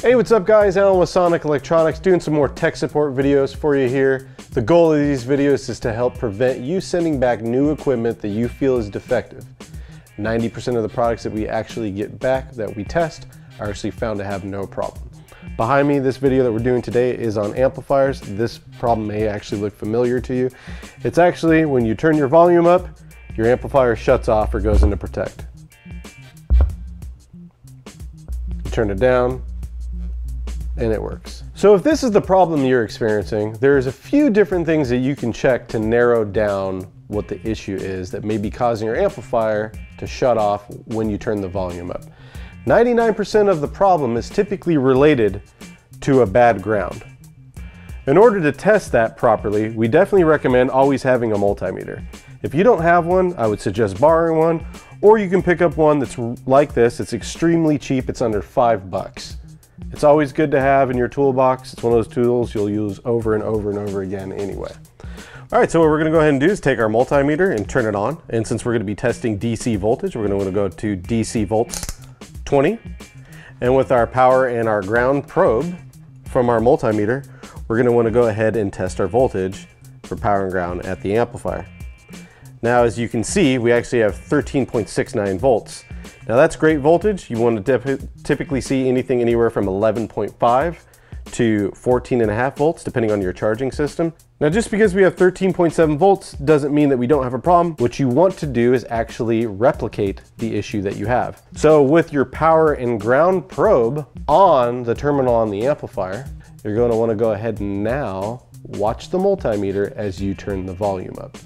Hey, what's up guys? Alan with Sonic Electronix, doing some more tech support videos for you here. The goal of these videos is to help prevent you sending back new equipment that you feel is defective. 90% of the products that we actually get back that we test are actually found to have no problem. Behind me, this video that we're doing today is on amplifiers. This problem may actually look familiar to you. It's actually when you turn your volume up, your amplifier shuts off or goes into protect. You turn it down, and it works. So if this is the problem you're experiencing, there's a few different things that you can check to narrow down what the issue is that may be causing your amplifier to shut off when you turn the volume up. 99% of the problem is typically related to a bad ground. In order to test that properly, we definitely recommend always having a multimeter. If you don't have one, I would suggest borrowing one, or you can pick up one that's like this. It's extremely cheap, it's under $5. It's always good to have in your toolbox. It's one of those tools you'll use over and over and over again anyway. All right, so what we're gonna go ahead and do is take our multimeter and turn it on. And since we're gonna be testing DC voltage, we're gonna wanna go to DC volts 20. And with our power and our ground probe from our multimeter, we're gonna wanna go ahead and test our voltage for power and ground at the amplifier. Now, as you can see, we actually have 13.69 volts. Now that's great voltage. You want to typically see anything anywhere from 11.5 to 14.5 volts, depending on your charging system. Now, just because we have 13.7 volts doesn't mean that we don't have a problem. What you want to do is actually replicate the issue that you have. So with your power and ground probe on the terminal on the amplifier, you're going to want to go ahead and now watch the multimeter as you turn the volume up.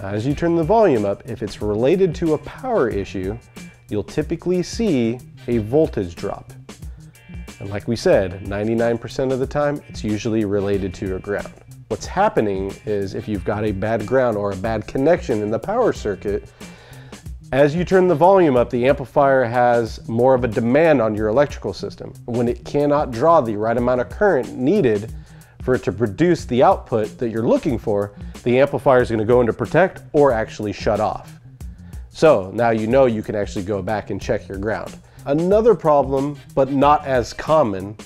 As you turn the volume up, if it's related to a power issue, you'll typically see a voltage drop. And like we said, 99% of the time, it's usually related to a ground. What's happening is if you've got a bad ground or a bad connection in the power circuit, as you turn the volume up, the amplifier has more of a demand on your electrical system when it cannot draw the right amount of current needed for it to produce the output that you're looking for. The amplifier is going to go into protect or actually shut off. So now you know you can actually go back and check your ground. Another problem, but not as common,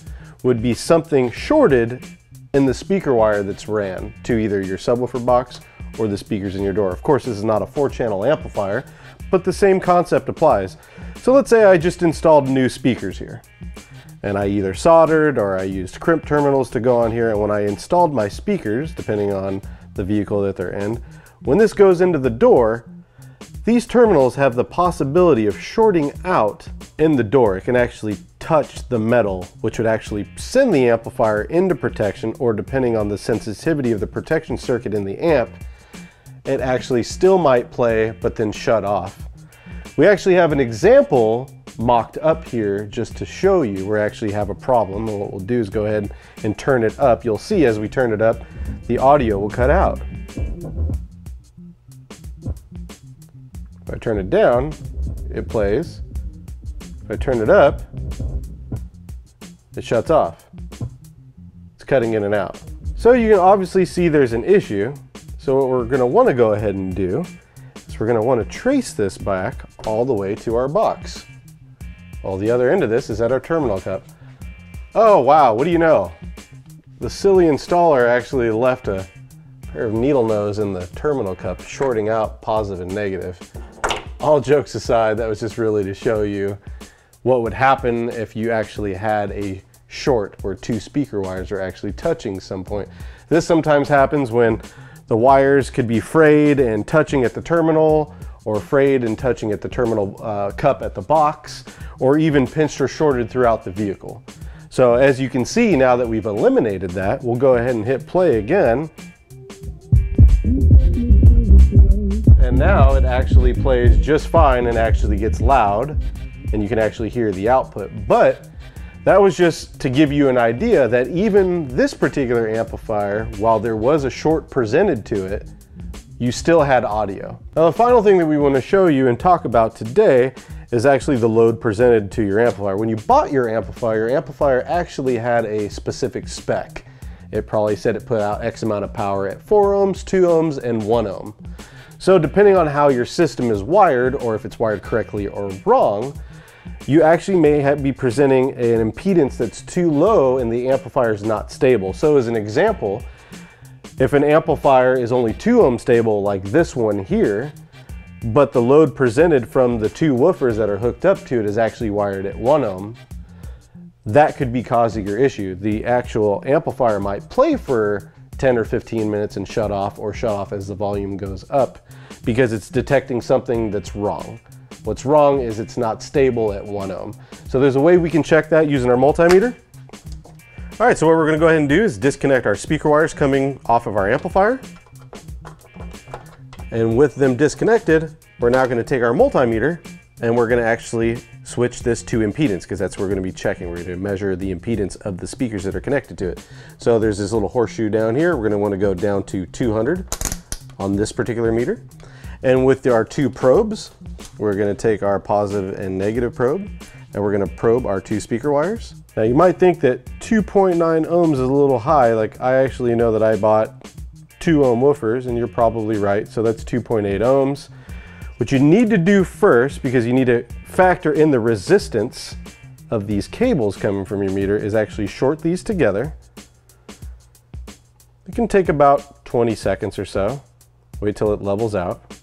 would be something shorted in the speaker wire that's ran to either your subwoofer box or the speakers in your door. Of course, this is not a 4-channel amplifier, but the same concept applies. So let's say I just installed new speakers here, and I either soldered or I used crimp terminals to go on here. And when I installed my speakers, depending on the vehicle that they're in, when this goes into the door, these terminals have the possibility of shorting out in the door. It can actually touch the metal, which would actually send the amplifier into protection, or depending on the sensitivity of the protection circuit in the amp, it actually still might play, but then shut off. We actually have an example mocked up here just to show you we actually have a problem. And what we'll do is go ahead and turn it up. You'll see as we turn it up, the audio will cut out. If I turn it down, it plays. If I turn it up, it shuts off. It's cutting in and out. So you can obviously see there's an issue. So what we're gonna wanna go ahead and do is we're gonna wanna trace this back all the way to our box. Well, the other end of this is at our terminal cup. Oh, wow, what do you know? The silly installer actually left a pair of needle nose in the terminal cup, shorting out positive and negative. All jokes aside, that was just really to show you what would happen if you actually had a short where two speaker wires are actually touching some point. This sometimes happens when the wires could be frayed and touching at the terminal, or frayed and touching at the terminal cup at the box, or even pinched or shorted throughout the vehicle. So as you can see, now that we've eliminated that, we'll go ahead and hit play again. And now it actually plays just fine and actually gets loud, and you can actually hear the output. But that was just to give you an idea that even this particular amplifier, while there was a short presented to it, you still had audio. Now, the final thing that we want to show you and talk about today is actually the load presented to your amplifier. When you bought your amplifier actually had a specific spec. It probably said it put out X amount of power at 4 ohms, 2 ohms, and 1 ohm. So depending on how your system is wired, or if it's wired correctly or wrong, you actually may be presenting an impedance that's too low and the amplifier is not stable. So as an example, if an amplifier is only 2 ohm stable like this one here, but the load presented from the 2 woofers that are hooked up to it is actually wired at 1 ohm, that could be causing your issue. The actual amplifier might play for 10 or 15 minutes and shut off, or shut off as the volume goes up, because it's detecting something that's wrong. What's wrong is it's not stable at 1 ohm. So there's a way we can check that using our multimeter. All right, so what we're gonna go ahead and do is disconnect our speaker wires coming off of our amplifier. And with them disconnected, we're now gonna take our multimeter and we're gonna actually switch this to impedance, because that's what we're gonna be checking. We're gonna measure the impedance of the speakers that are connected to it. So there's this little horseshoe down here. We're gonna wanna go down to 200 on this particular meter. And with our 2 probes, we're gonna take our positive and negative probe, and we're gonna probe our 2 speaker wires. Now you might think that 2.9 ohms is a little high. Like, I actually know that I bought 2 ohm woofers, and you're probably right. So that's 2.8 ohms. What you need to do first, because you need to factor in the resistance of these cables coming from your meter, is actually short these together. It can take about 20 seconds or so. Wait till it levels out.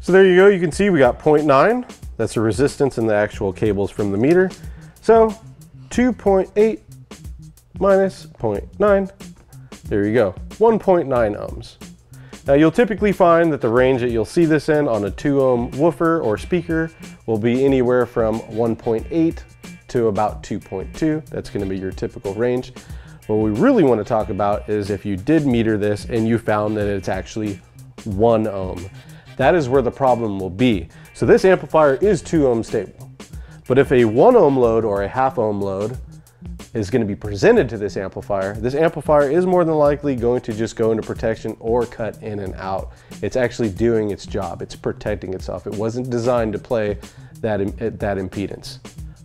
So there you go, you can see we got 0.9. That's the resistance in the actual cables from the meter. So 2.8 minus 0.9, there you go, 1.9 ohms. Now you'll typically find that the range that you'll see this in on a 2 ohm woofer or speaker will be anywhere from 1.8 to about 2.2. That's gonna be your typical range. What we really wanna talk about is if you did meter this and you found that it's actually 1 ohm. That is where the problem will be. So this amplifier is 2 ohm stable, but if a 1 ohm load or a 0.5 ohm load is going to be presented to this amplifier is more than likely going to just go into protection or cut in and out. It's actually doing its job. It's protecting itself. It wasn't designed to play that impedance.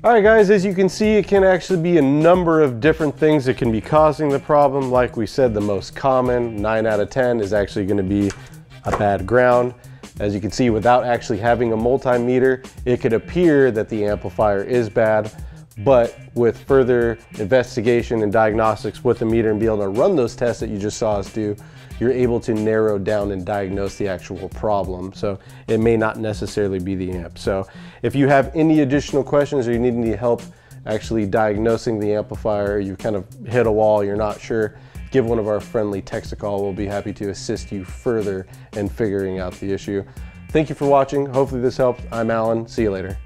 All right, guys, as you can see, it can actually be a number of different things that can be causing the problem. Like we said, the most common, 9 out of 10, is actually going to be a bad ground. As you can see, without actually having a multimeter, it could appear that the amplifier is bad. But with further investigation and diagnostics with the meter and be able to run those tests that you just saw us do, you're able to narrow down and diagnose the actual problem. So it may not necessarily be the amp. So if you have any additional questions or you need any help actually diagnosing the amplifier, you kind of hit a wall, you're not sure, give one of our friendly techs a call. We'll be happy to assist you further in figuring out the issue. Thank you for watching. Hopefully this helped. I'm Alan. See you later.